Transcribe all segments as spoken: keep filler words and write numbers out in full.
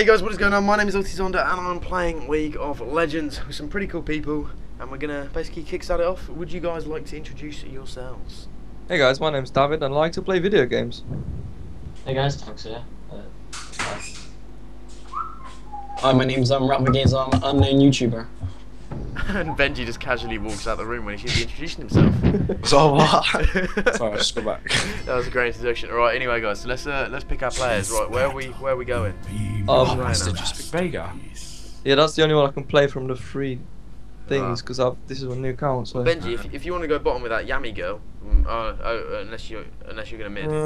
Hey guys, what is going on? My name is Rattmagee Zonda and I'm playing League of Legends with some pretty cool people, and we're gonna basically kickstart it off. Would you guys like to introduce yourselves? Hey guys, my name's David and I like to play video games. Hey guys, Tanks here. Uh, Hi, my name's um, Rattmagee Zonda, I'm an unknown YouTuber. And Benji just casually walks out the room when he should be introducing himself. So what? Sorry, I'll just go back. That was a great introduction. Alright, anyway guys, so let's uh, let's pick our players. Right, where are we where are we going? Um, oh, right, Master, just pick Vega. Yeah, that's the only one I can play from the free things, because right. this is a new account. So. Well, Benji, if, if you want to go bottom with that Yami girl, uh, uh, unless you unless you're gonna mid. What's,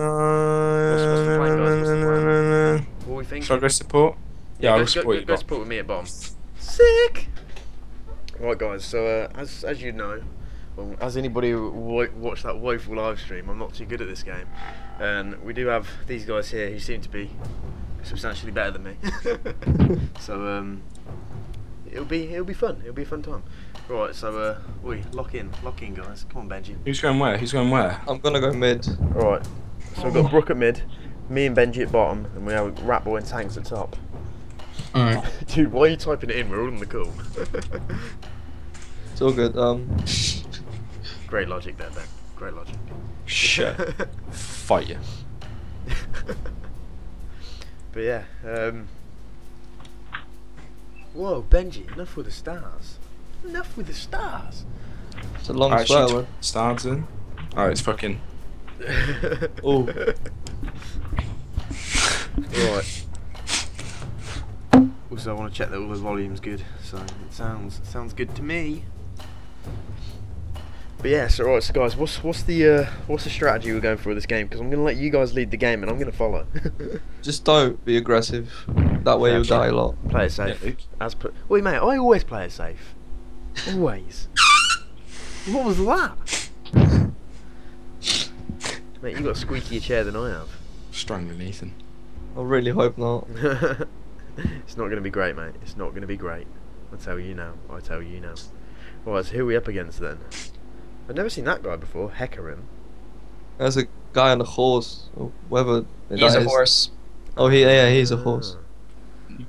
what's the plan, guys? What's the plan? What we think? Should I go support? Yeah, yeah I'll go, support go, you. Go, go support with me at bottom. Sick. Right guys, so uh, as as you know, well, as anybody who w watched that woeful live stream, I'm not too good at this game, and we do have these guys here who seem to be substantially better than me. So um, it'll be it'll be fun. It'll be a fun time. Right, so uh, we lock in, lock in, guys. Come on, Benji. Who's going where? Who's going where? I'm gonna go mid. All right. So we've got Brooke at mid, me and Benji at bottom, and we have Ratboy and Tanks at top. Alright. Dude, why are you typing it in? We're all on the call. It's all good. Um. Great logic there, Ben. Great logic. Shit. Fight you. But yeah. Um. Whoa, Benji! Enough with the stars. Enough with the stars. It's a long swell. Stars in. Oh, it's fucking. Oh. Right. Also, I want to check that all the volume's good, so it sounds sounds good to me. But yeah, so right, so guys, what's what's the uh, what's the strategy we're going for with this game? Because I'm gonna let you guys lead the game, and I'm gonna follow. Just don't be aggressive. That way yeah, you'll die a lot. Play it safe. Yeah, as per. Wait, mate, I always play it safe. Always. What was that? Mate, you got a squeakier chair than I have. Strangling Ethan. I really hope not. It's not going to be great, mate. It's not going to be great. I tell you now. I tell you now. Alright, so who are we up against then? I've never seen that guy before. Hecarim. There's a guy on a horse. Or whether he's a is. horse. Oh, he, yeah, he's a horse.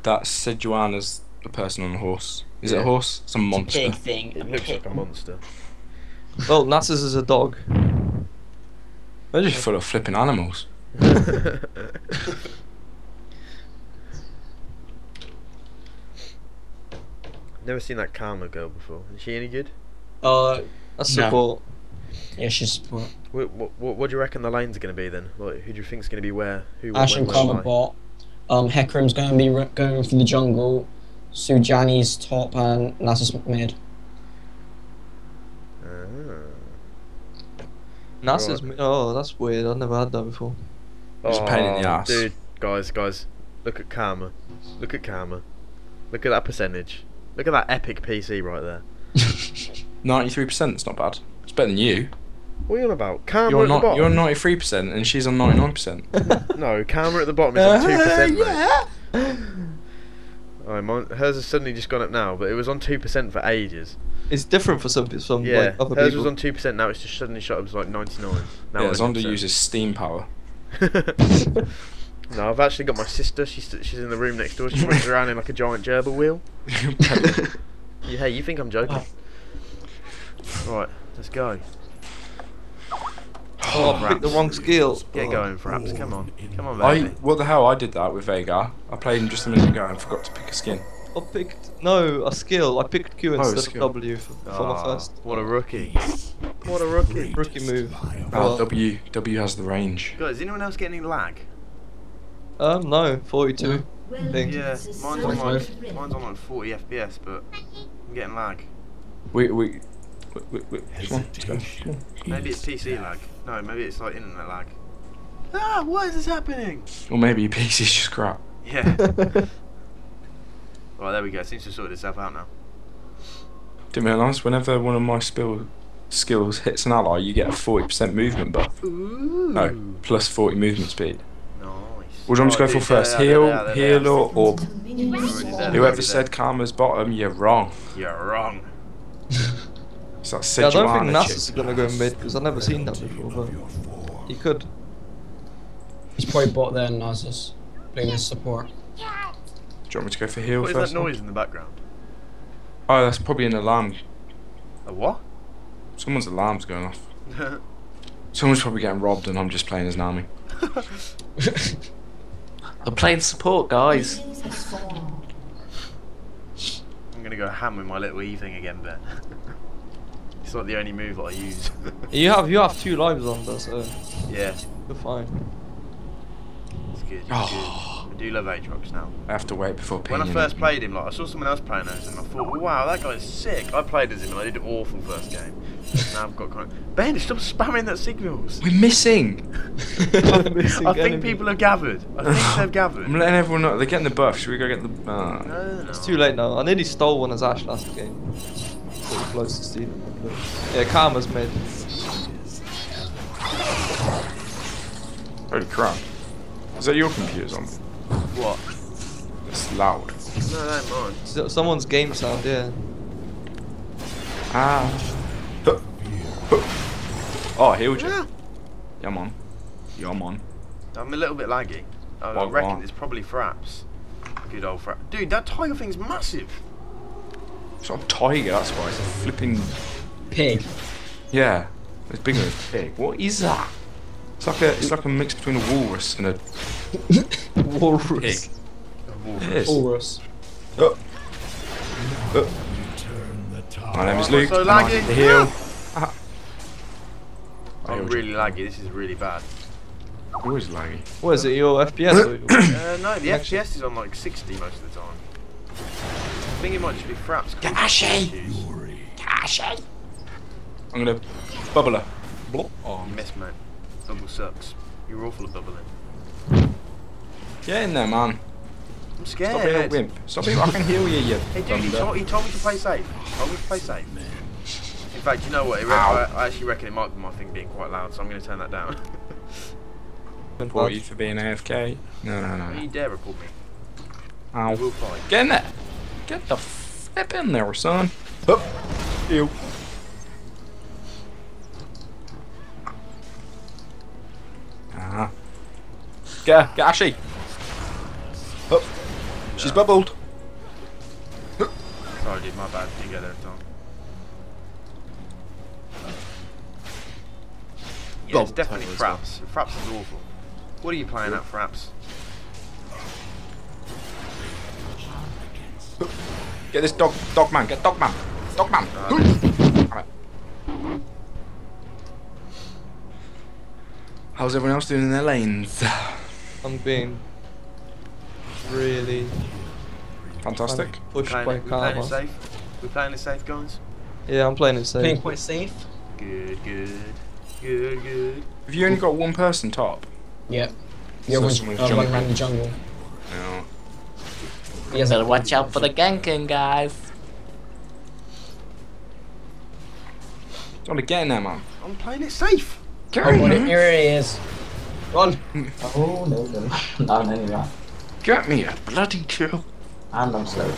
That's Sejuani's the person on the horse. Is yeah. it a horse? It's a monster. It's a big thing. It looks like a monster. Well, Nasus is a dog. They're just full of flipping animals. Never seen that Karma girl before. Is she any good? Uh, that's no. support. Yeah, she's support. What, what, what do you reckon the lanes are going to be then? Like, who do you think's going to be where? Who? Ashe and Karma bot. Um, Hecarim's going to be re going for the jungle. Sejuani's top and Nasus mid. Ah. Nasus mid. Oh, that's weird. I've never had that before. It's oh, a pain in the ass. Dude, guys, guys, look at Karma. Look at Karma. Look at that percentage. Look at that epic P C right there. ninety-three percent, it's not bad. It's better than you. What are you on about? Karma you're at not, the bottom. You're on ninety-three percent and she's on ninety-nine percent. No, Karma at the bottom is on two percent, uh, yeah. Right, mine, hers has suddenly just gone up now, but it was on two percent for ages. It's different for some, some yeah, like, other hers people. Hers was on two percent, now it's just suddenly shot up to like ninety-nine. Now yeah, Zonda uses steam power. No, I've actually got my sister. She's she's in the room next door. She runs around in like a giant gerbil wheel. Yeah, hey, you think I'm joking? Oh. Right, let's go. Oh, oh, I picked the wrong skill. Get going, Fraps. Come on, come on, baby. I, what the hell? I did that with Veigar. I played him just a minute ago and forgot to pick a skin. I picked no a skill. I picked Q instead oh, of W for, for oh, my first. What a rookie! What a rookie! Rookie move. Oh, W W has the range. Guys, is anyone else getting any lag? Um, no, forty-two. I think. Yeah, mine's on, like, mine's on like forty F P S, but I'm getting lag. Wait, wait, wait, wait. Maybe it's P C lag. No, maybe it's like internet lag. Ah, what is this happening? Or maybe your P C's just crap. Yeah. Right, there we go. Seems to sort itself out now. Didn't realise whenever one of my spill skills hits an ally, you get a forty percent movement buff. Ooh. No, plus forty movement speed. What do you want me to go for first? Heal, heal, or orb? Whoever said Karma's bottom, you're wrong. You're wrong. It's that Sejuani. Yeah, I don't think Nasus is going to go mid, because I've never seen that before, but he could. He's probably bot there, Nasus, playing his support. Do you want me to go for heal first? What is that noise in the background? Oh, that's probably an alarm. A what? Someone's alarm's going off. Someone's probably getting robbed and I'm just playing as Nami. I'm playing support, guys. I'm gonna go ham with my little E thing again, but it's not the only move that I use. you have you have two lives on, though, so yeah, you're fine. It's good. It's oh. good. I do love Aatrox now. I have to wait before. When I first played him, like I saw someone else playing as him, I thought, wow, that guy's sick. I played as him and I did an awful first game. Now I've got kind of... Ben, stop spamming that signals. We're missing. missing I think enemy. people have gathered. I think they've gathered. I'm letting everyone know. They're getting the buff. Should we go get the... Uh... No, no, it's too late now. I nearly stole one as Ashe last game. So close to stealing. Yeah, Karma's mid. Holy crap. Is that your computer zombie? What? It's loud. No, that's mine. Someone's game sound, yeah. Ah. Oh, healed you. Yeah, yeah man. Yeah, man. I'm a little bit laggy. I what, reckon what? It's probably Fraps. Good old Fraps. Dude, that tiger thing's massive. It's not a tiger, that's why. It's a flipping... Pig. Yeah. It's bigger than a pig. What is that? It's like a, it's like a mix between a walrus and a... walrus. Pig. A walrus. It is. Walrus. Oh. Oh. My name is Luke. So laggy. I'm heal. Ah. I'm really laggy. This is really bad. Always laggy. What is it? Your F P S? uh, no, the F P S is on like sixty most of the time. I think it might just be Fraps. Get Ashe! Get Ashe! I'm gonna bubble her. Blop. Oh, miss, man. Bubble sucks. You're awful at bubbling. Get in there, man. I'm scared. Stop being a wimp. Stop being. I can heal you, you. Hey, dude, he told, he told me to play safe. He told me to play safe. In fact, you know what? It I, I actually reckon it might be my thing being quite loud, so I'm going to turn that down. What you for being A F K? No, no, no. You dare record me? Ow. We'll fight. Get in there. Get the flip in there, son. Oh. Ew. Ah. Get, get Ashe. Oh. She's bubbled. Sorry, dude, my bad. You get there, Tom. Yeah, it's definitely Fraps. Fraps is awful. What are you playing at, Fraps? Get this dog, dog man. Get dog man. Dog man. Uh, How's everyone else doing in their lanes? I'm being really. Fantastic. Pushed by Karma. We playing it safe. We playing it safe, guys. Yeah, I'm playing it safe. Playing quite safe. Good, good, good, good. Have you only got one person top? Yep. Yeah, so someone's oh, jumping around the jungle. Yeah. You gotta watch out for the ganking, guys. Don't get in there, man. I'm playing it safe. Carry on. Here he is. Run. Oh no, no. Not anyway. Get me a bloody kill. And I'm slow.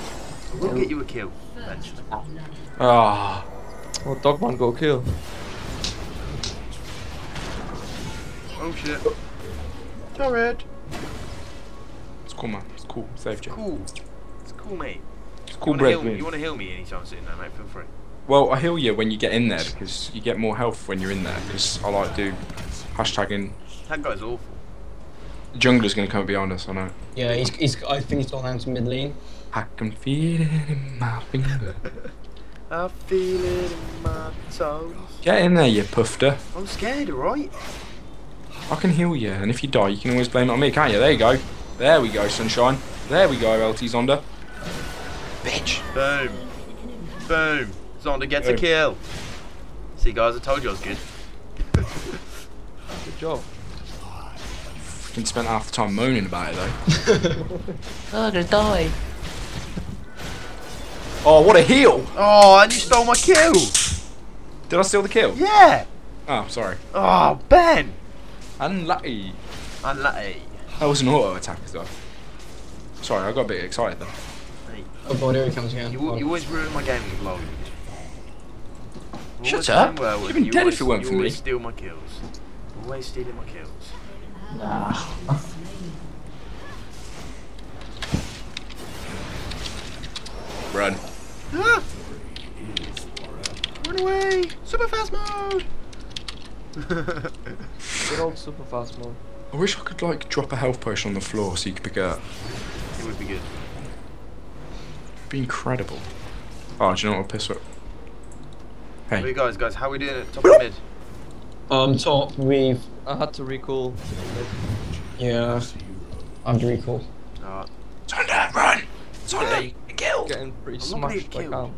We'll get you a kill eventually. Ah. Oh. Well, Dogman got a kill. Oh shit. Jared. It's cool, man. It's cool. Safe, Jared. Cool. It's cool, mate. It's cool, bread. You want to heal me anytime soon, though, mate? Feel free. Well, I heal you when you get in there because you get more health when you're in there. Because I like to do hashtagging. That guy's awful. The jungler's gonna come behind us, I know. Yeah, he's, he's I think he's gone down to mid lane. I can feel it in my finger. I feel it in my toes. Get in there, you pufter. I'm scared, alright? I can heal you, and if you die, you can always blame it on me, can't you? There you go. There we go, sunshine. There we go, L T Zonda. Bitch. Boom. Boom. Zonda gets Boom. a kill. See, guys, I told you I was good. Good job. Spent half the time moaning about it though. Oh, I'm gonna die. Oh, what a heal! Oh, and you stole my kill! Did I steal the kill? Yeah! Oh, sorry. Oh, Ben! Unlucky. Unlucky. That was an auto attack as well. Sorry, I got a bit excited though. Oh god, here he comes again. You, you always ruin my game with LOL. Shut up! Well, You'd been you dead always, if it weren't for me. You always steal my kills. Always stealing my kills. Nah. Run. Ah. Run away! Super fast mode! Good old super fast mode. I wish I could like drop a health potion on the floor so you could pick it up. It would be good. It'd be incredible. Oh, do you know what I'll piss up? Hey. Hey guys, guys, how are we doing at top or mid? Um, top. We've... I had to recall. Yeah. I had to recall. Alright. Zonda, run! Zonda, yeah. Killed! Getting pretty I'm smashed by Cal.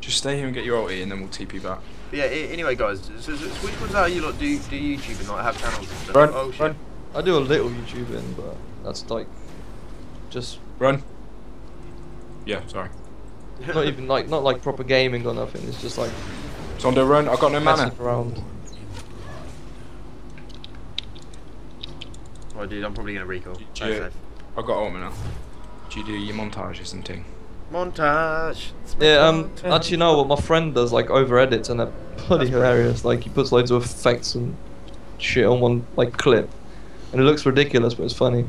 Just stay here and get your ulti and then we'll T P back. But yeah, anyway guys, so, so, so which ones are you lot do, do YouTube and like have channels and stuff? Run, oh, shit. Run. I do a little YouTubing, but that's like, just... Run. Yeah, sorry. Not even like, not like proper gaming or nothing, it's just like... Zonda, run, I've got no mana. Around. Oh dude, I'm probably going to recall. I've got ult now. Do you do your montage or something? Montage. Yeah, um, montage. Actually, no. What my friend does, like, over edits, and they're bloody That's hilarious. Like, he puts loads of effects and shit on one like clip, and it looks ridiculous, but it's funny.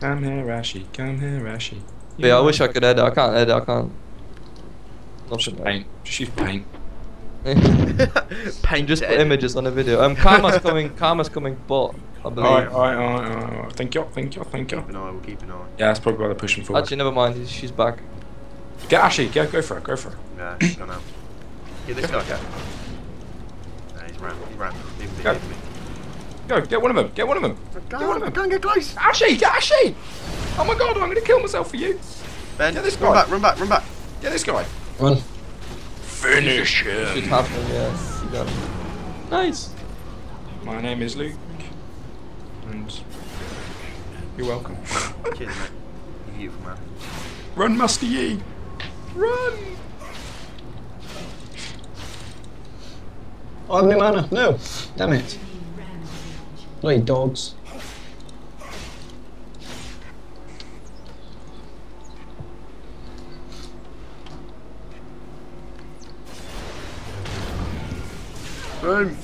Come here, Ashe. Come here, Ashe. Yeah, yeah, I wish I could edit. I can't edit. I can't. Just paint. Just use paint. Paint. Just put images on a video. Um, Karma's coming. Karma's coming, bot. Alright, alright, alright, thank you, thank you, thank you. Keep an eye, we'll keep an eye. Yeah, that's probably why they're pushing forward. Actually, never mind, she's back. Get Ashe, go, go for it, go for it. Nah, she's gone out. Get this guy. Nah, he's ran, he's ran. Leave me, leave me. Go, get one of them, get one of them. Get one of them. Go and get close. Ashe, get Ashe! Oh my god, I'm going to kill myself for you. Ben, get this guy. Run back, run back, run back. Get this guy. Run. Finish him. Should happen, yeah. You got him. Nice. My name is Luke. And you're welcome. Cheers, mate. You're beautiful, man. Run, Master Yi! Run! Oh, I have no mana. No! Damn it. Bloody dogs. Boom!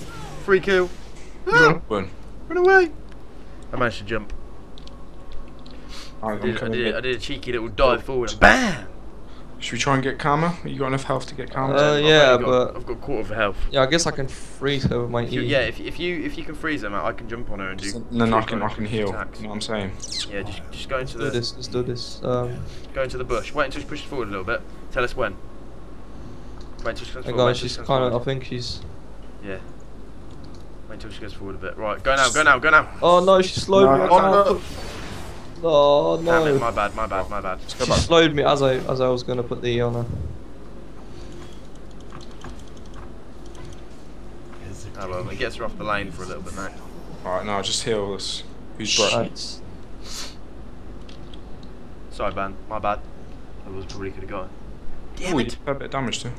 Free kill. Ah! Run. Run away! I managed to jump. I did, I, did, I did a cheeky little dive forward. BAM! Should we try and get Karma? You got enough health to get Karma? Uh, yeah, got, but I've got a quarter of health. Yeah, I guess I can freeze her with my E. Yeah, if if you if you can freeze her, I can jump on her and do. No, no I can I can heal. Attacks. You know what I'm saying? Yeah, just just go into the. Let's do this. Let's do this. Um, go into the bush. Wait until she pushes forward a little bit. Tell us when. Wait until she comes forward. She's kind of. I think she's. Yeah. Wait until she goes forward a bit. Right, go now, go now, go now. Oh no, she slowed no, me. Oh no. Oh no. Damn it, my bad, my bad, my bad. She back. slowed me as I as I was gonna put the E on her. Oh well, it gets her off the lane for a little bit now. Alright, now just heal this. Who's broken? Sorry, man, my bad. I was probably could have got it. Damn oh, it. Did a bit of damage too.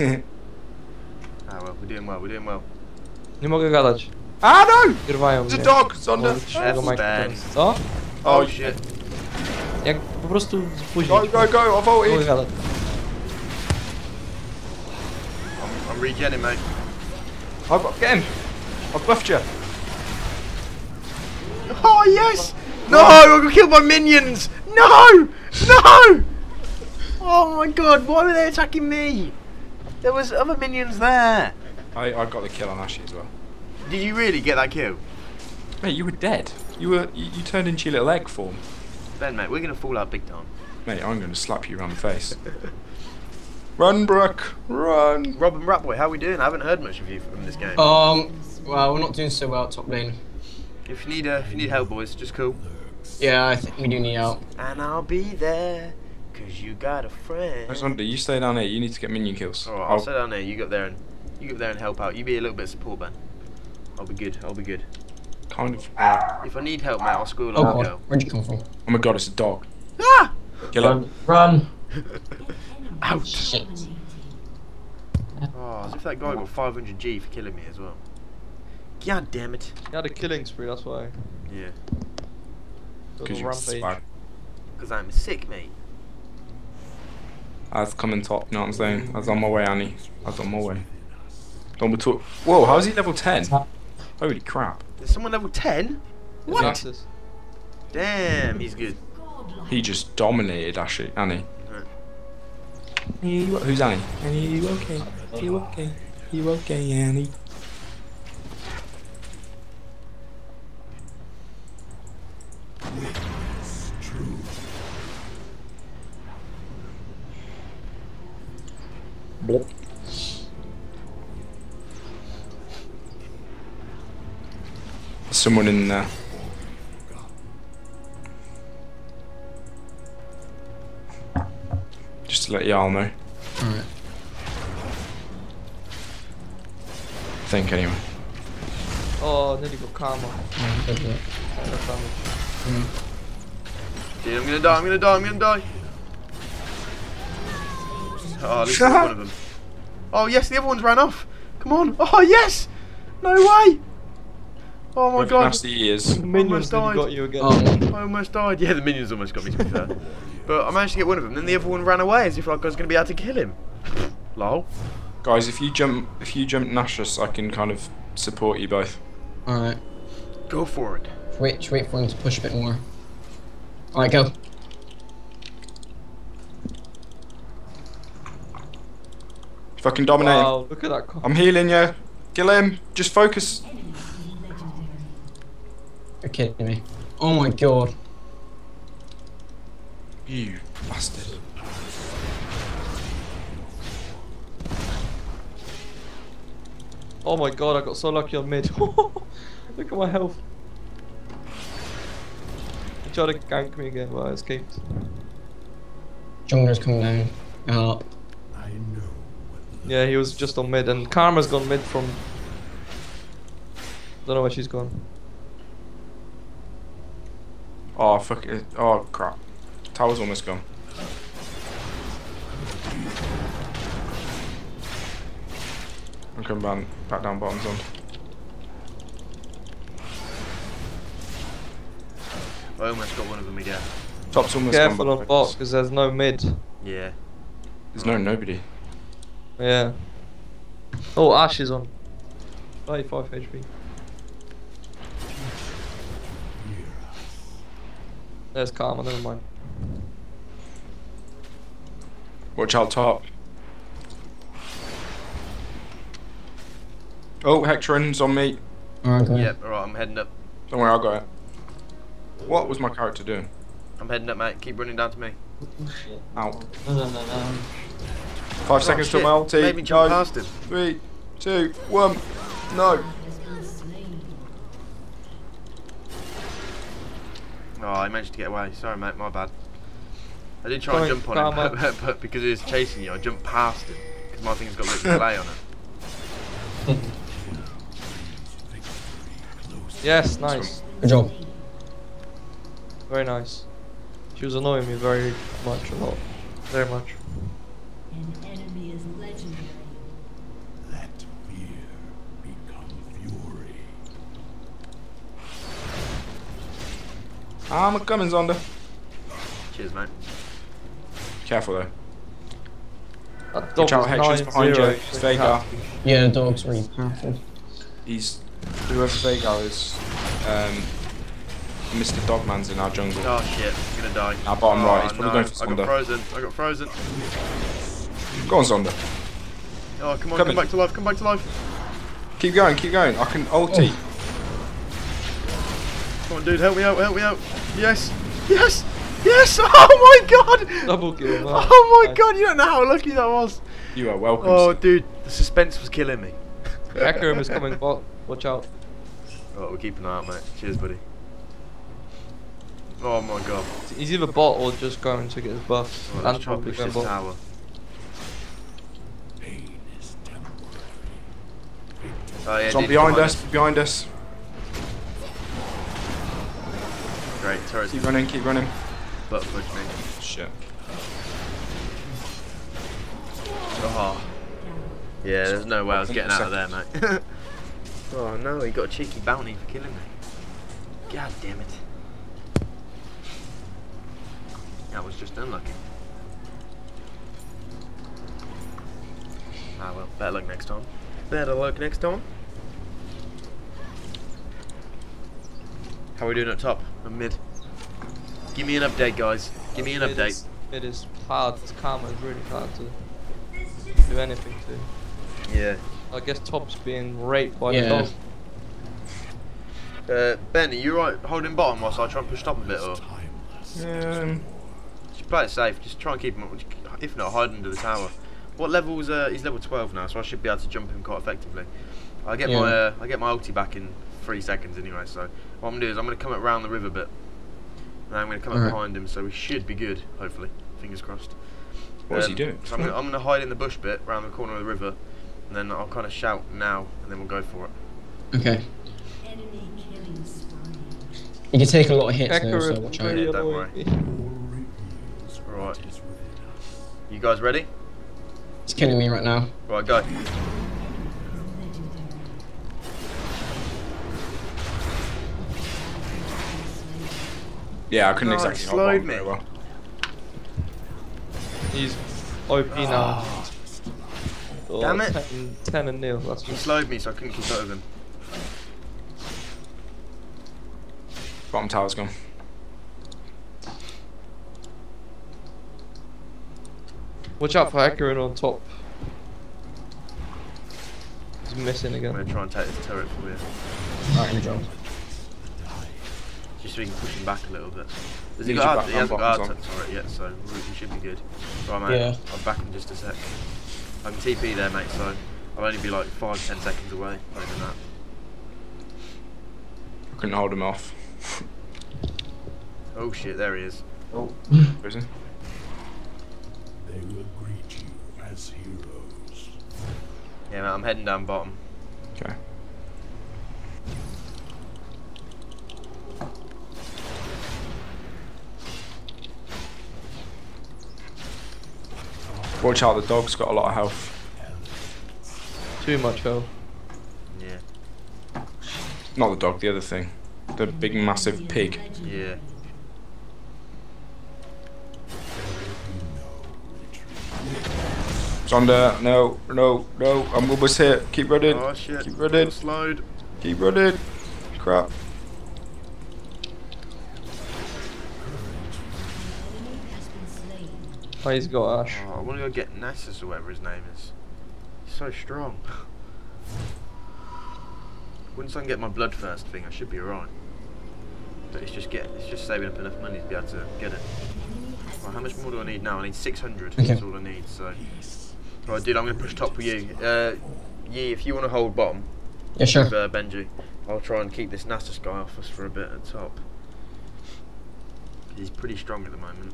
Ah well, we're doing well, we're doing well. Nie mogę gadać. Ah no! Wyrwają mnie. It's a dog, Zonda. Co? Oh shit. Jak po prostu później. Go, go, go, I've ulted. Nie mogę gadać. I'm, I'm regenning, mate. I've got, get him. I've buffed you. Oh yes! No, I got killed by minions! No! No! Oh my god, why were they attacking me? There was other minions there. I, I got the kill on Ashe as well. Did you really get that kill? Mate, you were dead. You were you, you turned into your little egg form. Ben, mate, we're gonna fall out big time. Mate, I'm gonna slap you round the face. Run, Brooke, run. Rob and Ratboy, how are we doing? I haven't heard much of you from this game. Um, well, we're not doing so well at top lane. If you need uh, if you need help, boys, just cool. Yeah, I think we do need help. And I'll be there. Cause you got a friend. Zonda, you stay down here. You need to get minion kills. Alright, I'll, I'll stay down there. You go up there and you go up there and help out. You be a little bit of support, man. I'll be good. I'll be good. Kind of. Uh, if I need help, mate, I'll school oh and go. Where'd you come from? Oh my god, it's a dog. Ah! Kill him. Run. Ouch. Shit. Oh, as if that guy got five hundred G for killing me as well. God damn it. He had a killing spree. That's why. Yeah. Cause you rampage. Cause I'm sick, mate. I've come in top, you know what I'm saying? I was on my way, Annie. I was on my way. Don't be talk. Whoa, how's he level ten? Holy crap. Is someone level ten? What? Nasus. Damn, he's good. He just dominated Ashe. Annie. Are you, who's Annie? Annie, are you okay? Are you okay? Are you okay, Annie? It's true. Blip. Someone in there. Just to let y'all know. Alright. I think, anyway. Oh, nearly got Karma. Mm, mm. Dude, I'm gonna die, I'm gonna die, I'm gonna die. Oh, at least one of them. Oh, yes, the other one's ran off. Come on. Oh, yes! No way! Oh my We've god! Past the years. The minions died. Got you again. Oh. I almost died. Yeah, the minions almost got me, to be fair. But I managed to get one of them. Then the other one ran away as if like I was going to be able to kill him. Lol. Guys, if you jump, if you jump Nasus, I can kind of support you both. All right. Go for it. Wait, wait for him to push a bit more. All right, go. If I can dominate him. Wow, look at that. I'm healing you. Kill him. Just focus. You're kidding me. Oh my god. You bastard. Oh my god, I got so lucky on mid. Look at my health. He tried to gank me again, but I escaped. Jungler's coming down. Oh. I know. Yeah, he was just on mid, and Karma's gone mid from... Don't know where she's gone. Oh fuck it. Oh crap. Tower's almost gone. I'm coming down, back down bottom zone. I almost got one of them again. Top's almost gone. Careful on bot because there's no mid. Yeah. There's no nobody. Yeah. Oh, Ashe is on. thirty-five H P. There's Karma, never mind. Watch out top. Oh, Hecarim's on me. Alright, okay. Yep, alright, I'm heading up. Don't worry, I'll go out. What was my character doing? I'm heading up, mate. Keep running down to me. Ow. No, no, no, no. Five oh, seconds shit. to my ulti. Maybe jump past him. Three, two, one. No. Oh, I managed to get away. Sorry, mate, my bad. I did try Sorry, and jump on Karma. him, but, but because he was chasing you, I jumped past him. Because my thing's got a little delay on it. Yes, nice. Good job. Very nice. She was annoying me very much, a lot. Very much. An enemy is legendary. Let fear become fury. I'm coming, Zonda. Cheers, mate. Careful, though. That dog out, Hector's behind you. It's Veigar. Yeah, the dog's really powerful. He's... Whoever Veigar is... Um... Mister Dogman's in our jungle. Oh, shit. He's gonna die. Our bottom oh, right. He's probably no. going for Zonda. I got frozen. I got frozen. Go on, Zonda. Oh, come on. Come, come back to life. Come back to life. Keep going. Keep going. I can ulti. Oh. Come on, dude, help me out, help me out. Yes, yes, yes! Oh my god! Double kill. Wow. Oh my nice. god, you don't know how lucky that was. You are welcome. Oh, dude, the suspense was killing me. Ekram is coming, bot. Watch out. Oh, we'll keep an eye out, mate. Cheers, buddy. Oh my god. He's either bot or just going to get his buff. Oh, and probably going bot. Tower. Oh, yeah, dude, behind us, us, behind us. Great, turret. Keep running, keep running. Butt push me. Shit. Oh. Yeah, there's no way I was getting out of there, mate. Oh no, he got a cheeky bounty for killing me. God damn it. That was just unlucky. Ah well, better luck next time. Better luck next time. How are we doing up top? I'm mid. Give me an update, guys. Give me an it update. Is, it is hard. It's Karma. It's really hard to do anything to. Yeah. I guess top's being raped by yeah. the dog. Uh, Ben, are you right holding bottom whilst I try and push top a bit, or? Um, just play it safe. Just try and keep him. If not, hide under the tower. What level is uh? He's level twelve now, so I should be able to jump him quite effectively. I get yeah. my uh, I get my ulti back in three seconds anyway. So what I'm gonna do is I'm gonna come up round the river a bit, and I'm gonna come All up right. behind him. So we should be good, hopefully. Fingers crossed. What um, is he doing? So I'm gonna, I'm gonna hide in the bush bit round the corner of the river, and then I'll kind of shout now, and then we'll go for it. Okay. You can take a lot of hits though, so watch out. Yeah, don't worry. Right. You guys ready? It's killing me right now. Right, go. Yeah, I couldn't no, exactly slide me. Very well. He's O P now. Oh. Damn it. ten and nil. That's he slowed me, so I couldn't keep up with him. Bottom tower's gone. Watch out for Hecarim on top. He's missing again. I'm gonna try and take this turret for you. Alright, good job. Just so we can push him back a little bit. Does he, got hard, he hasn't got hard to turret yet, so we should be good. Right, mate, yeah. I'm back in just a sec. I'm T P there, mate, so I'll only be like five ten seconds away, not even that. I couldn't hold him off. Oh shit, there he is. Oh, where's he? They will greet you as heroes. Yeah, man, I'm heading down bottom. Okay. Watch out, the dog's got a lot of health. Too much health. Yeah. Not the dog, the other thing. The big massive pig. Yeah. Zonda, no, no, no, I'm almost here. Keep running. Oh shit. Keep running. Slide. Keep running. Crap. Oh, he's got Ashe. Oh, I want to go get Nasus or whatever his name is. He's so strong. Once I can get my blood first thing, I should be alright. But it's just get, it's just saving up enough money to be able to get it. Right, how much more do I need now? I need six hundred. Okay. That's all I need. So, right, dude, I'm gonna push top for you. Uh, Yi, if you want to hold bottom. Yeah, sure. With, uh, Benji, I'll try and keep this Nasus guy off us for a bit at top. He's pretty strong at the moment.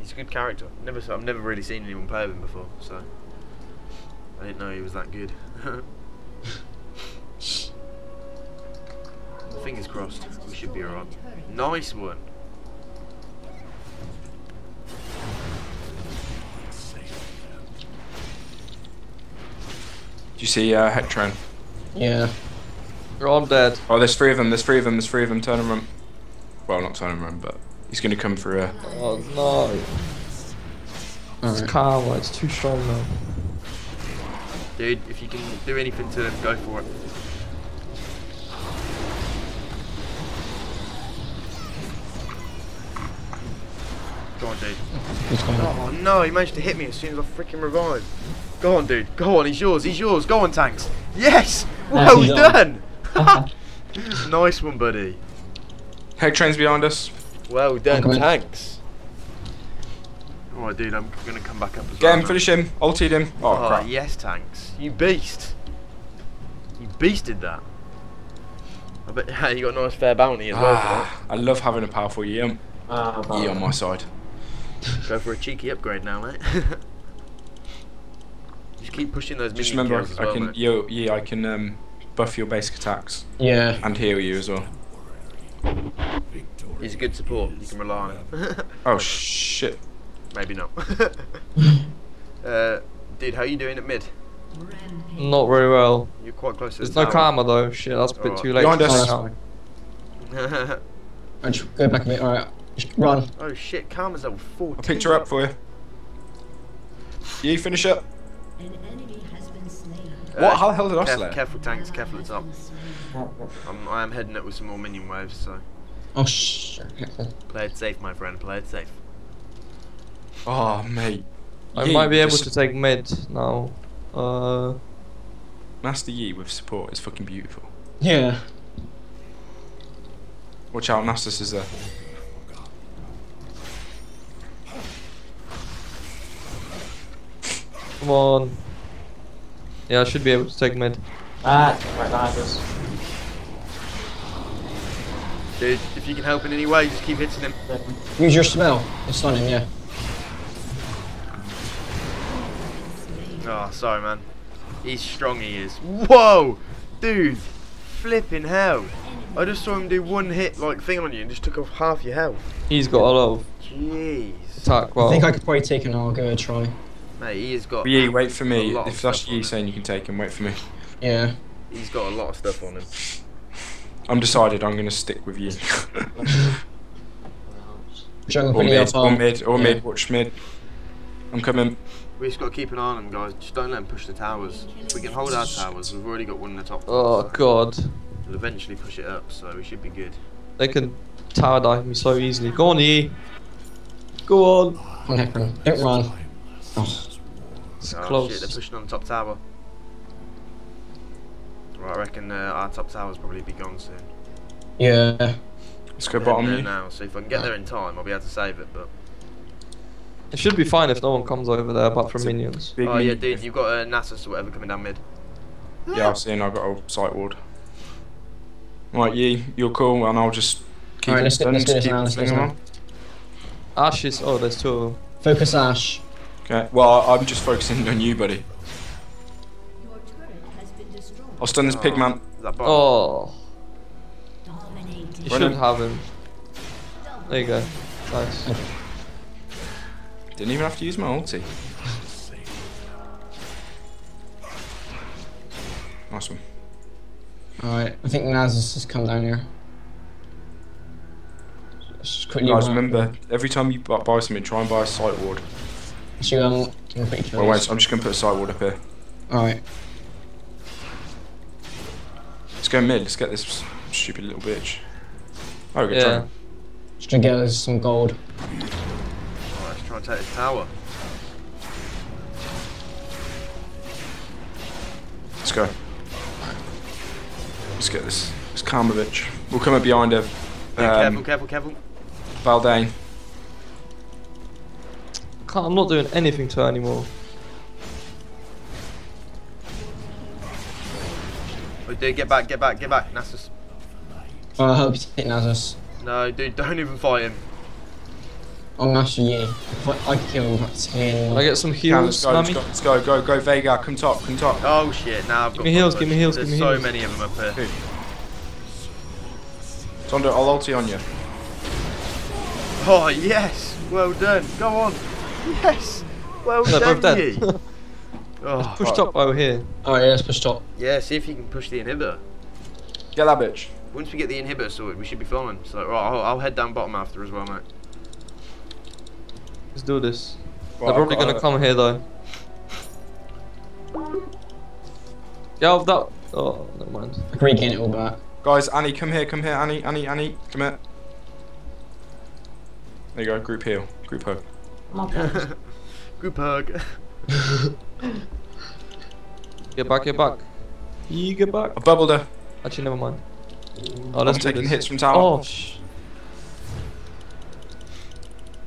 He's a good character. Never, I've never really seen anyone play with him before, so I didn't know he was that good. Fingers crossed, we should be alright. Nice one! Do you see uh, Hecarim? Yeah. They're all dead. Oh, there's three of them, there's three of them, there's three of them. Turn and run. Well, not turn and run, but he's going to come through here. Oh no! It's Karma, it's too strong now. Dude, if you can do anything to them, go for it. Go on, dude. Oh no, he managed to hit me as soon as I freaking revived. Go on, dude. Go on, he's yours, he's yours. Go on, Tanks. Yes! Well done! Nice one, buddy. Hecarim's behind us. Well done, Tanks. Alright, dude, I'm gonna come back up as well. Get him, finish him, ultied him. Oh, oh crap. Yes, Tanks. You beast. You beasted that. I bet yeah, you got a nice fair bounty as well ah, for that. I love having a powerful Yi uh, on my side. Go for a cheeky upgrade now, mate. Just keep pushing those minions. Just remember, I, as well, I can, yo, yeah, I can um, buff your basic attacks. Yeah. And heal you as well. He's a good support. You can rely on him. Oh shit. Maybe not. uh, dude, how are you doing at mid? Not very well. You're quite close. To There's the no Karma though. Shit, that's a bit right. too late. Behind us. Just go back a bit. All right, just run. Oh shit, Karma's level fourteen. I picked her up for you. You finish up. An enemy has been slain. What? How the hell did I slay? Careful, Tanks. Careful at the top. I'm, I'm heading up with some more minion waves, so. Oh shh. Play it safe, my friend. Play it safe. Oh mate. I Ye might be able to take mid now. Uh, Master Yi with support is fucking beautiful. Yeah. Watch out, Nasus is there. Come on. Yeah, I should be able to take mid. Ah, right now I just. Dude, if you can help in any way, just keep hitting him. Use your smell. It's on him, yeah. Oh, sorry, man. He's strong, he is. Whoa! Dude! Flipping hell. I just saw him do one hit like thing on you and just took off half your health. He's got a lot of jeez. Attack, well. I think I could probably take him now. I'll go and try. Mate, he has got. Yi, wait for me. If that's you saying you can take him, wait for me. Yeah. He's got a lot of stuff on him. I'm decided I'm going to stick with Yi. Or mid, or mid, or yeah. mid, watch mid. I'm coming. We just got to keep an eye on him, guys. Just don't let him push the towers. If we can hold our towers, we've already got one in the top. Oh, so. God. We'll eventually push it up, so we should be good. They can tower dive me so easily. Go on, Yi. Go on. Don't run. Oh, it's oh, close. Shit, they're pushing on the top tower. Right, I reckon uh, our top tower's probably be gone soon. Yeah. Let's go bottom now. So if I can get there in time, I'll be able to save it. But it should be fine if no one comes over there apart from minions. Oh yeah, dude, you've got uh, Nasus or whatever coming down mid. Yeah, I've seen. I've got a sight ward. Right, Yi, you're cool, and I'll just keep right, let's do this now, let's do this now. Ashe is. Oh, there's two of them. Focus Ashe. Okay, well, I'm just focusing on you, buddy. Your turret has been destroyed. I'll stun this oh, pig, man. That oh. Dominating. You should have him. There you go. Nice. Okay. Didn't even have to use my ulti. Nice one. Alright, I think Nasus has come down here. Just quickly guys, remember, every time you buy something, try and buy a sight ward. Actually, um, wait, wait, wait, I'm just going to put a sight ward up here. Alright. Let's go mid, let's get this stupid little bitch. Oh, good yeah. try. Just trying to get us some gold. Alright, let's try and take this tower. Let's go. Let's get this. It's Karma, bitch. We'll come up behind her. Um, yeah, careful, careful, careful. Valdane. Can't, I'm not doing anything to her anymore. Oh, dude, get back, get back, get back, Nasus. Oh, I hope you take Nasus. No, dude, don't even fight him. I'm after Yi. I kill him. I get some heals. Go, Nami? Let's go, go, go, Vega. Come top, come top. Oh shit, now nah, I've got. Give me heals, give me heals, give me heals. There's so many of them up here. Zonda, I'll ulti on you. Oh yes, well done. Go on. Yes, well no, done. They're both dead. oh, let's push right. top over here. Oh yeah, let's push top. Yeah, see if you can push the inhibitor. Get that bitch. Once we get the inhibitor sorted, we should be fine. So right, I'll, I'll head down bottom after as well, mate. Let's do this. Right, they're probably gonna come here though. Yeah, I've that. Oh, never mind. I can regain it all back. Guys, Annie, come here, come here, Annie, Annie, Annie, come here. There you go, group heal, group hug. Group hug. Get back, get back. You get back. I bubbled her. Actually, never mind. Oh, let's I'm taking this. hits from tower. Oh, shh.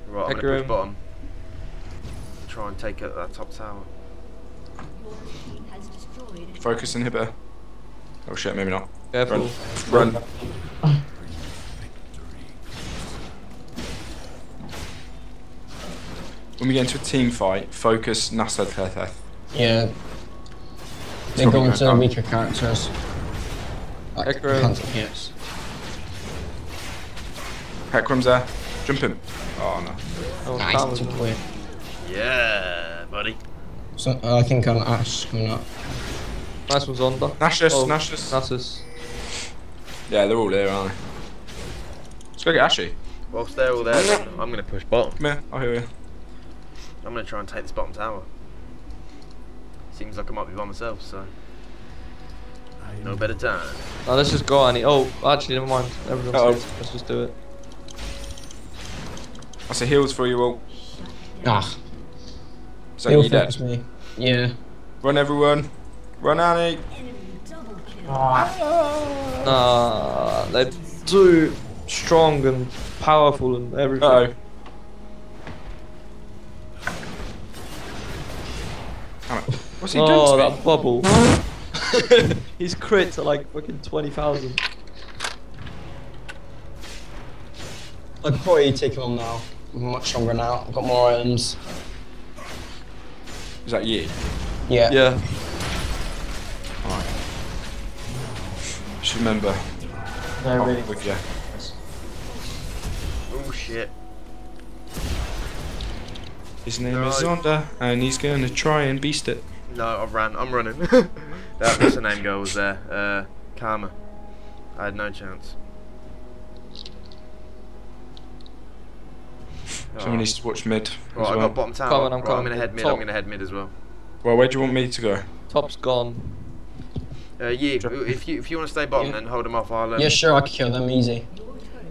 Right, I'm gonna push bottom. Try and take out that top tower. Focus inhibitor. Oh shit, maybe not. Careful. Run. Run. When we get into a team fight, focus Nasus. Yeah. It's they go into weaker characters. Like Ekram. Ekram's there. Jump him. Oh no. Oh, nice, that was too quick. Yeah, buddy. So, uh, I think I'm Ashe coming up. Nice one's on, though. Nasus, oh, Nasus. Nasus. Yeah, they're all there, aren't they? Let's go get Ashe. Whilst they're all there, I'm going to push bottom. Come here, I'll hear you. I'm going to try and take this bottom tower. Seems like I might be by myself, so. No better time. No, let's just go, Annie. Oh, actually, never mind. Everyone's uh -oh. Let's just do it. That's a heals for you all. Ah. So you dead. Me. Yeah. Run, everyone. Run, Annie. Oh. Nah, they're too strong and powerful and everything. Uh oh. What's he oh, doing? Oh, that me? Bubble. His crits are like fucking twenty thousand. I could probably take him on now. I'm much stronger now. I've got more items. Is that you? Yeah. Yeah. Alright. Just remember. No, really. With you. Oh shit. His name no. is Zonda, and he's gonna try and beast it. No, I ran. I'm running. That was the name girl was there. Uh, Karma. I had no chance. Someone oh. needs to watch mid. Right, I well. got bottom tower. I'm, right, I'm gonna head mid. Top. I'm gonna head mid as well. Well, where do you want me to go? Top's gone. Uh, yeah. If you if you want to stay bottom, yeah. then hold them off. I'll. Um, yeah, sure. I can kill them easy.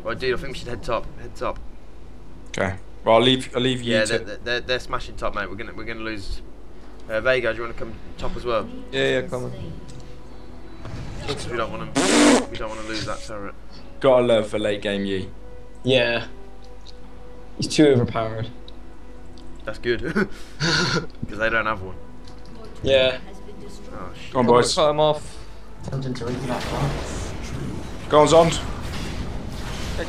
Right, dude. I think we should head top. Head top. Okay. Well, I'll leave. I'll leave you. Yeah, they're, they're they're smashing top, mate. We're gonna we're gonna lose. Uh, Vega, do you want to come top as well? Yeah, yeah, come on. We don't want to, we don't want to lose that turret. Gotta love for late game Yi. Yeah. He's too overpowered. That's good. Because they don't have one. Yeah. Oh, shit. Go on, boys. Cut him off. Go on, Zond.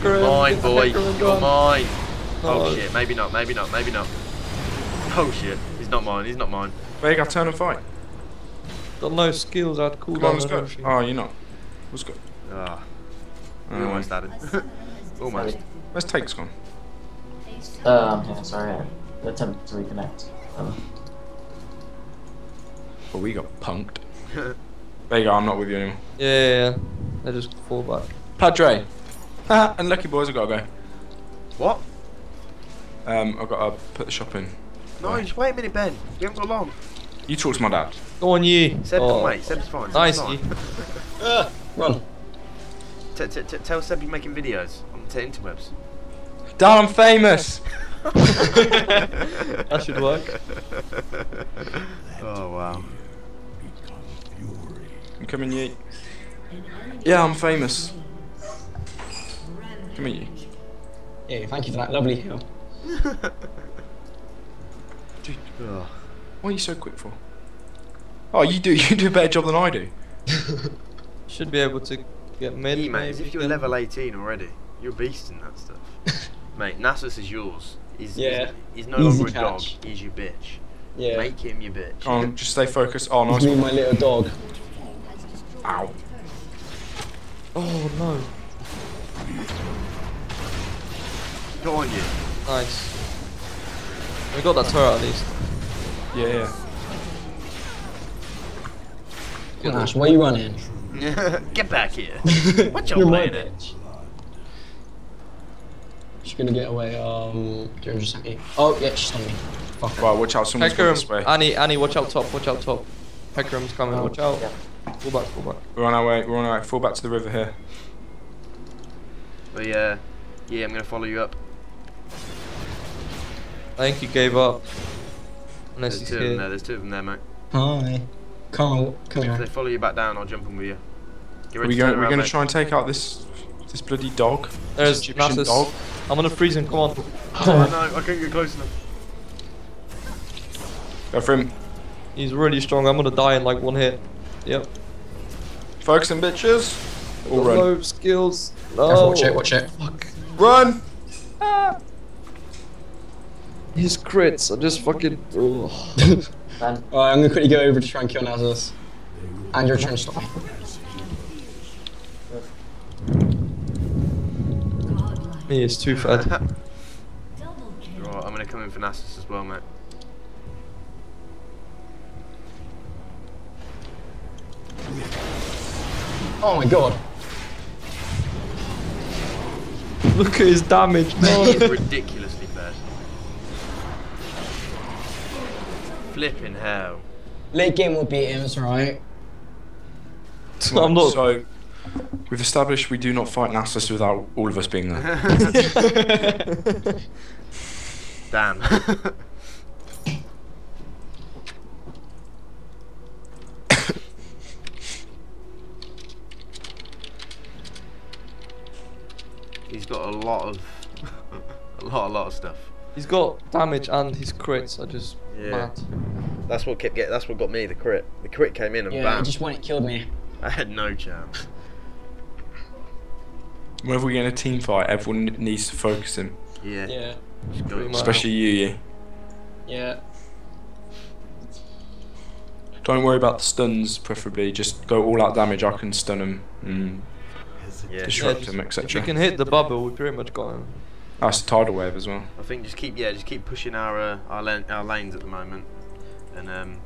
You're mine, boy. You're mine. Oh, oh, shit. Maybe not, maybe not, maybe not. Oh, shit. Not mine, he's not mine. Veigar, turn and fight. Got no skills, I'd cool down. Oh, you're not. What's good? Ah. We um. almost had it. Almost. Where's Take's gone? Uh, I'm sorry. The attempt to reconnect. Oh. Well, we got punked. Veigar, I'm not with you anymore. Yeah, yeah, yeah. They just fall back. Padre! Haha, and lucky boys, I've got to go. What? Um, I've got to put the shop in. No, just wait a minute, Ben. You haven't got long. You talk to my dad. Go on, you. Seb oh. can wait. Seb's fine. Seb's nice. Fine. uh, run. T -t -t Tell Seb you're making videos on the interwebs. Dad, I'm famous. That should work. Oh, wow. I'm coming, you. Yeah, I'm famous. Come here, you. Yeah, thank you for that lovely hill. Dude, oh. What are you so quick for? Oh, you do you do a better job than I do. Should be able to get mid, yeah, mate. If you're level eighteen already, you're a beast in that stuff, mate. Nasus is yours. He's, yeah. He's, he's no Easy longer catch. a dog. He's your bitch. Yeah. Make him your bitch. Oh, just stay focused. Oh, nice. Me, my little dog. Ow. Oh no. Go on, you. Nice. We got that turret at least. Yeah, yeah. Good Ash, why are you running? Get back here. What you playing at? She's gonna get away, um... two hundred seventy. Oh, yeah, she's on me. Fuck. Right, watch out, someone's coming this way. Annie, Annie, watch out top, watch out top. Hecarim's coming, oh, watch out. Yeah. Fall back, fall back. We're on our way, we're on our way. Fall back to the river here. But yeah, yeah, I'm gonna follow you up. I think you gave up. Unless there's two scared. of them there, there's two of them there, mate. Hi. Come on. If they follow you back down, I'll jump in with you. We're we going to try and take out this this bloody dog. There's Nasus. Dog. I'm going to freeze him, come on. Oh no, I can't get close enough. Go for him. He's really strong, I'm going to die in like one hit. Yep. Focus on bitches. All run. Low skills. No. Careful, watch it, watch it. Fuck. Run! Ah. His crits are just fucking. Alright, I'm gonna quickly go over to try and kill Nasus. And you're trying to stop me. He is too fed. Right, I'm gonna come in for Nasus as well, mate. Oh my god. Look at his damage, man. He is ridiculously bad. Flipping hell. Late game will beat him, it's alright. tonight. I'm not... So we've established we do not fight Nasus without all of us being there. Damn. He's got a lot of, a lot, a lot of stuff. He's got damage and his crits are just yeah. mad. That's what kept get. That's what got me the crit. The crit came in and yeah, bam. Yeah, just when it killed me. I had no chance. Whenever we get in a team fight, everyone needs to focus him. Yeah. Yeah. Especially you, you. Yeah. Don't worry about the stuns, preferably. Just go all out damage. I can stun him. Mm. Yeah. Disrupt yeah, just, him, et cetera. If we can hit the bubble, we pretty much got him. That's the tidal wave as well. I think just keep, yeah, just keep pushing our uh, our, lane, our lanes at the moment, and um,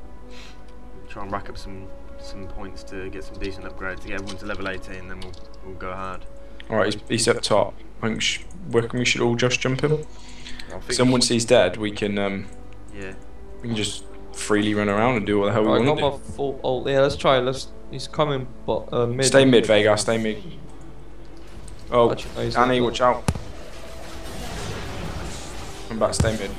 try and rack up some some points to get some decent upgrades to get everyone to level eighteen. Then we'll we'll go hard. All right, he's, he's up top. I think sh we should all just jump him. Then once he's dead, we can um, yeah, we can just freely run around and do what the hell we want to do. I got my full ult. Yeah, let's try. Let's. He's coming, but uh, mid. Stay mid, Veigar. Stay mid. Oh, Actually, no, Annie, watch out. Come back, stay mid.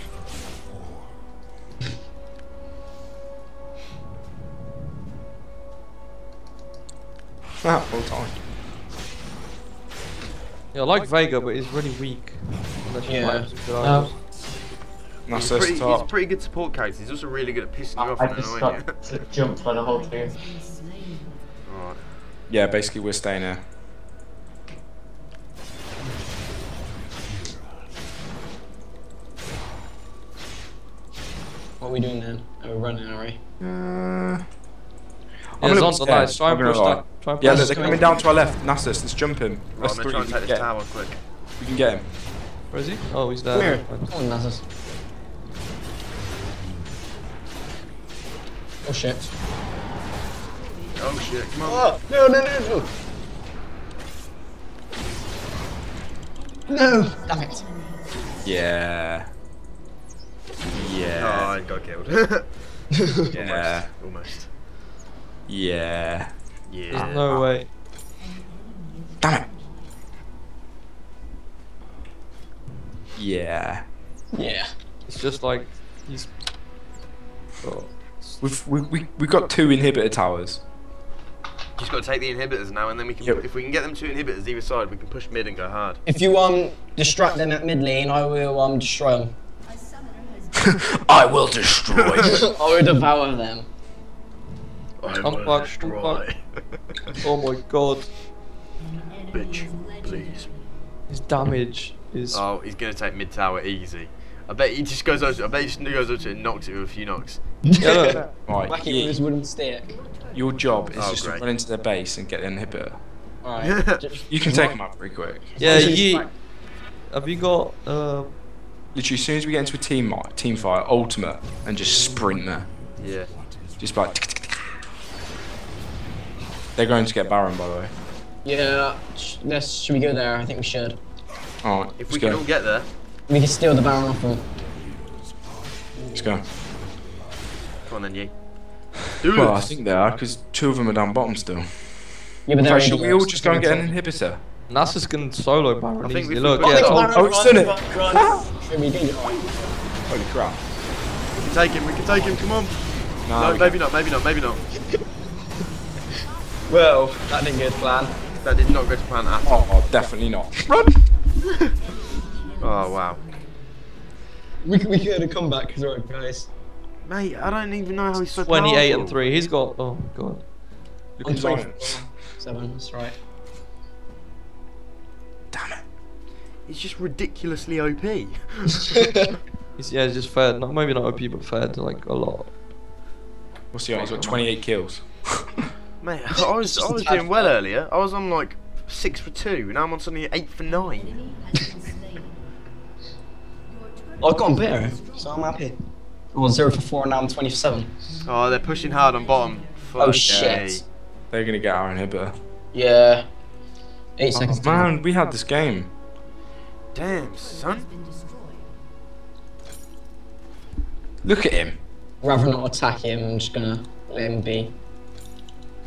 Ah, full time. Yeah, I like Vega, but he's really weak. Unless yeah. You no. He's, pretty, he's a pretty good support character. He's also really good at pissing I, you off. I just got to jump for the whole thing. Alright. Yeah, basically we're staying here. What are we doing then? Are we running, are we? Uh, I'm yeah, Zonda, nice. Try and push that. Try and push yeah, they're coming in. Down to our left. Nasus, let's jump him. Right, let's try and take this tower quick. We can get him. Where is he? Oh, he's there. Here. Come on, Nasus. Oh shit. Oh shit, come on. Oh, no, no, no, no. No! Damn it. Yeah. Yeah. Oh, I got killed. Yeah. Almost. Almost. Yeah. Yeah. There's no way. Damn it. Yeah. Yeah. It's just like he's. Oh. We've we we we've got two inhibitor towers. Just got to take the inhibitors now, and then we can. Yep. If we can get them two inhibitors either side, we can push mid and go hard. If you um distract them at mid lane, I will um destroy them. I will destroy. I will devour them. I will back, destroy. Oh my god. Bitch, please. His damage is. Oh, he's gonna take mid tower easy. I bet he just goes over. I bet he just goes over to it and knocks it with a few knocks. Yeah. Right. Whack it with his wooden stick. Your job is oh, just great. to run into their base and get an inhibitor. All right. You can take him up pretty quick. Yeah. You. Have you got? Uh, Literally, as soon as we get into a team team fight, ultimate, and just sprint there. Yeah. Just like. Tick, tick, tick. They're going to get Baron, by the way. Yeah. Let's, should we go there? I think we should. All right. If we can all get there, we can steal the Baron off them. Let's go. Come on, then, you. Do well, I think they are because two of them are down bottom still. Yeah, but they're. Should we all just go and get an inhibitor? Nasus can solo Baron. I think we look. Yeah. Oh, stun it! Holy crap! We can take him. We can take him. Come on. No, no maybe not. Maybe not. Maybe not. Well, that didn't go to plan. That did not go to plan at all. Oh, oh, definitely not. Run! Oh wow. We we could have come back because we're guys. Mate, I don't even know how he's so powerful. Twenty-eight and three. He's got. Oh god. I'm sorry. Seven. That's right. Damn it. It's just ridiculously O P. It's, yeah, it's just fair. Not, maybe not O P, but fair to like a lot. What's the odds? He's got twenty-eight kills. Mate, I was, I was doing well earlier. I was on like six for two. Now I'm on suddenly eight for nine. I've gotten better, so I'm happy. I was zero for four and now I'm twenty for seven. Oh, they're pushing hard on bottom. Fuck oh, shit. Day. They're going to get our inhibitor. Yeah. Eight oh, seconds. Man, down. We had this game. Damn, son. Look at him. Rather not attack him, I'm just gonna let him be.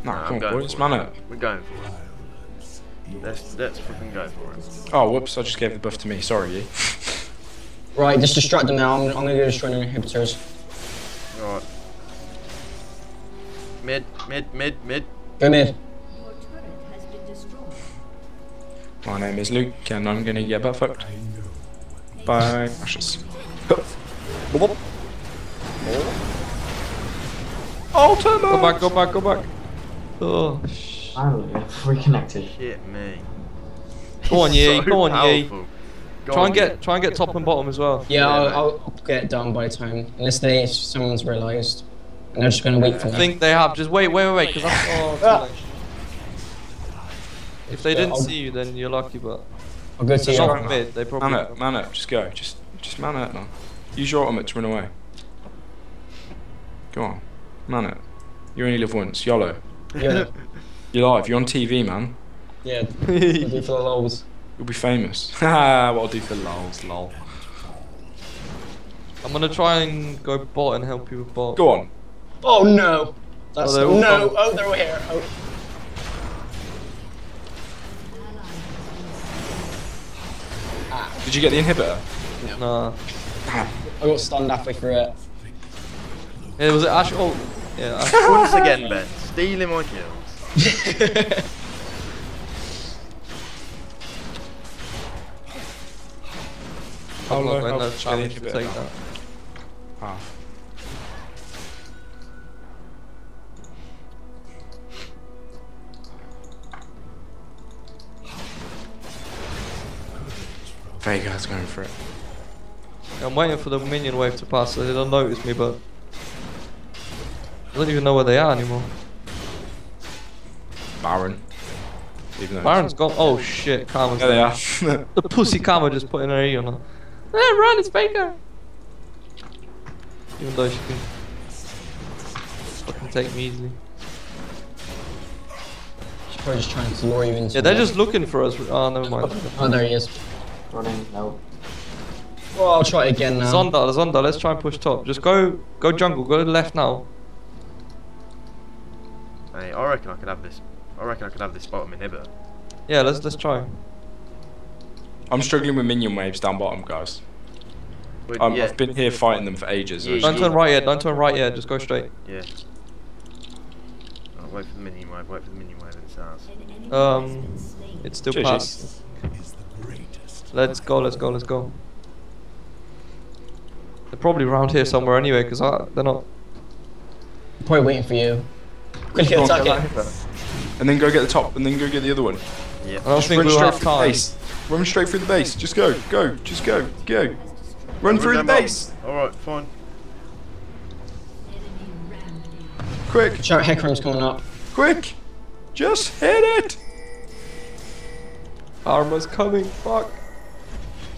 No, nah, come I'm on, boys, man up. We're going for it. Let's, let's fucking go for it. Oh, whoops, I just gave the buff to me. Sorry, you. Right, just distract them now. I'm, I'm going to go destroy the inhibitors. Alright. Mid, mid, mid, mid. Go mid. My name is Luke, and I'm going to get butt fucked. Bye, Ashes. Oh, turn Go back, go back, go back. Oh, shit. I'm reconnected. Shit, me. Go on, Ye. So go on, Ye. Go try on, and get, try and get top and bottom as well. Yeah, yeah I'll, I'll get down by the time. Unless they, someone's realised, and they're just going to wait for that. I think they have. Just wait, wait, wait, because that's all. Oh, if they didn't I'll, see you, then you're lucky, but. I'll go to you. Mid, they probably man up, man up. Just go. Just, just man up now. Use your ultimate to run away. Go on. Man up. You only live once. YOLO. Yeah. You're live. You're on T V, man. Yeah. What do you do for the lols? You'll be famous. Haha, what I'll do for the lols, lol. I'm gonna try and go bot and help you with bot. Go on. Oh no. That's oh, no. Bot. Oh, they're here. Oh. Did you get the inhibitor? No. Nah. I got stunned halfway through it. Yeah, was it Ashe? Oh, yeah. Ashe. Once again, Ben, stealing my kills. I'm not going to challenge you to take that. Ah. Veigar's going for it. I'm waiting for the minion wave to pass so they don't notice me, but I don't even know where they are anymore. Baron. Even Baron's gone. Oh shit, Karma's there. Yeah, they are. The pussy Karma just put in her E on her. Eh, run, it's Veigar! Even though she can fucking take me easily. She's probably just trying to lure you into. Yeah, they're just looking for us. Oh, never mind. Oh, there he is. Running, no. Well, I'll try it again now. Zonda, Zonda, let's try and push top. Just go, go jungle, go to the left now. Hey, I reckon I could have this. I reckon I could have this bottom inhibitor. Yeah, let's let's try. I'm struggling with minion waves down bottom, guys. But, um, yeah. I've been here fighting them for ages. Yeah, don't turn right yet. Don't turn right yet. Just go straight. Yeah. Oh, wait for the minion wave. Wait for the minion wave. It's ours. Um, it's still G G. Past. Let's go, let's go, let's go. They're probably around here somewhere anyway, because they're not. Probably waiting for you. Go get the target. And then go get the top, and then go get the other one. Yeah. I don't think we'll have time. Run straight through the base. Just go, go, just go, go. Run through the base. Alright, fine. Quick. Hecarim's coming up. Quick. Just hit it. Arma's coming, fuck.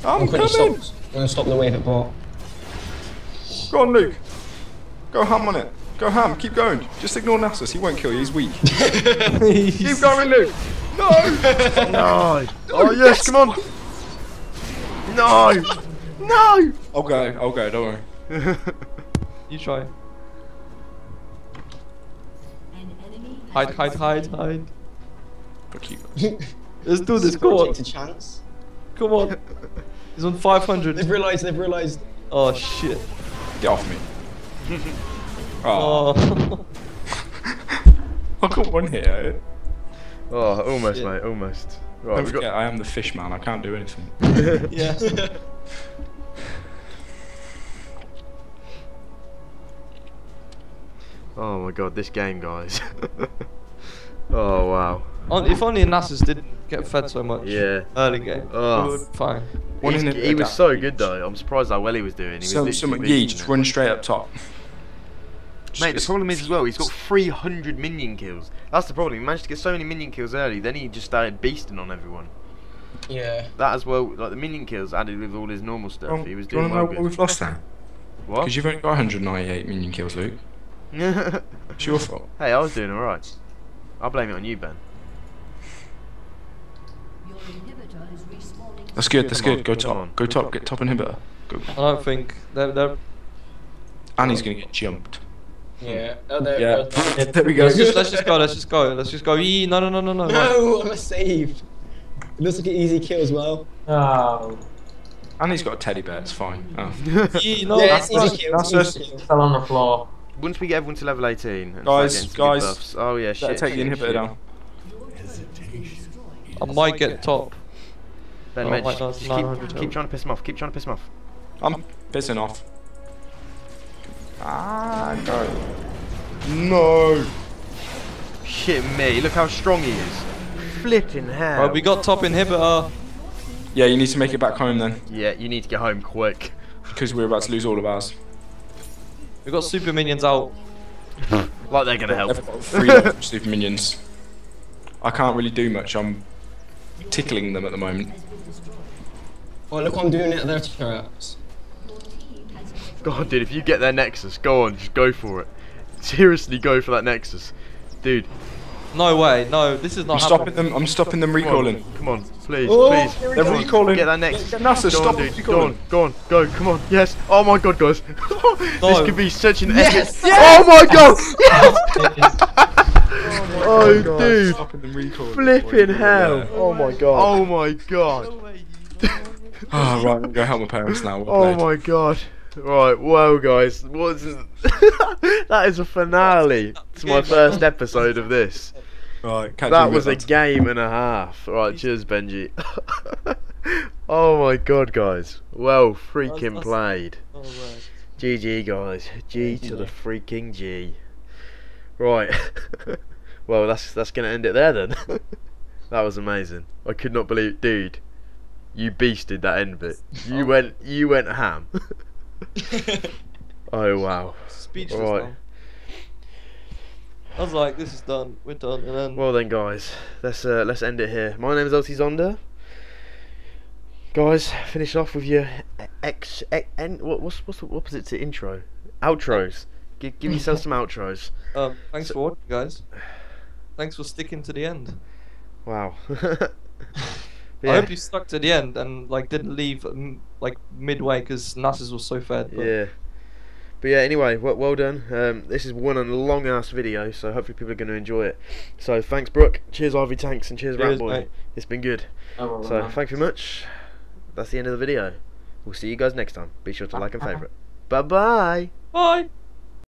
I'm, I'm coming! Stop. I'm gonna stop the wave at bot. Go on, Luke. Go ham on it. Go ham. Keep going. Just ignore Nasus. He won't kill you. He's weak. Keep going, Luke. No! No. Oh, yes. Come on. No. No. I'll go. I'll go. Don't worry. You try. Hide, hide, hide, hide. Fuck you. Let's do this. Go on. Take a chance. Come on. He's on five hundred. They've realised, they've realised. Oh shit. Get off me. Oh. I got one hit at it. Oh, almost shit. Mate, almost. Right, Don't forget, got... I am the fish man, I can't do anything. Yeah. Oh my god, this game, guys. Oh wow. If only Nasus didn't get fed so much. Yeah. Early game. Oh. Fine. One in he was so good though. I'm surprised how well he was doing. He so, was so yeah, just run straight up top. Just Mate, the problem is as well, he's got three hundred minion kills. That's the problem. He managed to get so many minion kills early, then he just started beasting on everyone. Yeah. That as well, like the minion kills added with all his normal stuff. Well, he was doing well. Good. We've lost that. What? Because you've only got one hundred ninety-eight minion kills, Luke. It's your fault. Hey, I was doing alright. I'll blame it on you, Ben. That's good, that's good. Go top, go top, get top inhibitor. Go. I don't think. They're, they're... Annie's gonna get jumped. Yeah. Oh, there yeah. yeah. There we go. Let's just, let's just go. Let's just go. Let's just go. Eee, no, no, no, no, no. No, I'm a save. It looks like an easy kill as well. Oh. And he's got a teddy bear. It's fine. Oh. Eee, no, yeah, that's easy kill. That's just fell on the floor. Once we get everyone to level eighteen. And guys, guys. Oh yeah, shit. Take the inhibitor down. I might get top. Ben, oh, mate, like just keep, keep trying to piss him off. Keep trying to piss him off. I'm pissing off. Ah, no. No. Shit me, look how strong he is. Flipping hell. Right, we got top inhibitor. Yeah, you need to make it back home then. Yeah, you need to get home quick. Because we're about to lose all of ours. We got super minions out. Like they're going to help. Three super minions. I can't really do much. I'm tickling them at the moment. Oh, look what I'm doing at their turrets. God, dude, if you get their Nexus, go on, just go for it. Seriously, go for that Nexus. Dude. No way, no, this is not I'm happening. Stopping them, I'm stopping them recalling. Come on, come on please, oh, please. They're go. recalling. Get that Nexus. Get Nasus, go on, dude, go on, go on, go, come on. Yes, oh my god, guys. No. This could be such an yes. epic. Yes. Oh my god! Yes. Oh, oh dude. Stopping them recalling. Flipping hell. Yeah. Oh my god. Oh my god. Oh, right, I'm going to help my parents now. Oh my god. Right, well guys, what is that is a finale to my first episode of this. Right, that was a game and a half. Right, cheers Benji. Oh my god guys, well freaking played. G G guys, G to the freaking G. Right, well that's that's going to end it there then. That was amazing. I could not believe, dude, you beasted that end bit. You went, you went ham. Oh wow! Speechless. Right. I was like, "This is done. We're done." And then well, then, guys, let's uh, let's end it here. My name is Rattmagee Zonda. Guys, finish off with your ex. ex en, what, what's what's the opposite to intro? Outros. Give give yourself some outros. Um, thanks so, for watching, guys. Thanks for sticking to the end. Wow. Yeah. I hope you stuck to the end and like didn't leave um, like midway because Nasus was so fed. But... yeah. But yeah, anyway, well, well done. Um, this is one long ass video, so hopefully people are going to enjoy it. So thanks, Brooke. Cheers, Ivy Tanks, and cheers, cheers Ratboy. Mate. It's been good. Oh, well, so well, thank you much. That's the end of the video. We'll see you guys next time. Be sure to like and favourite. Bye bye. Bye.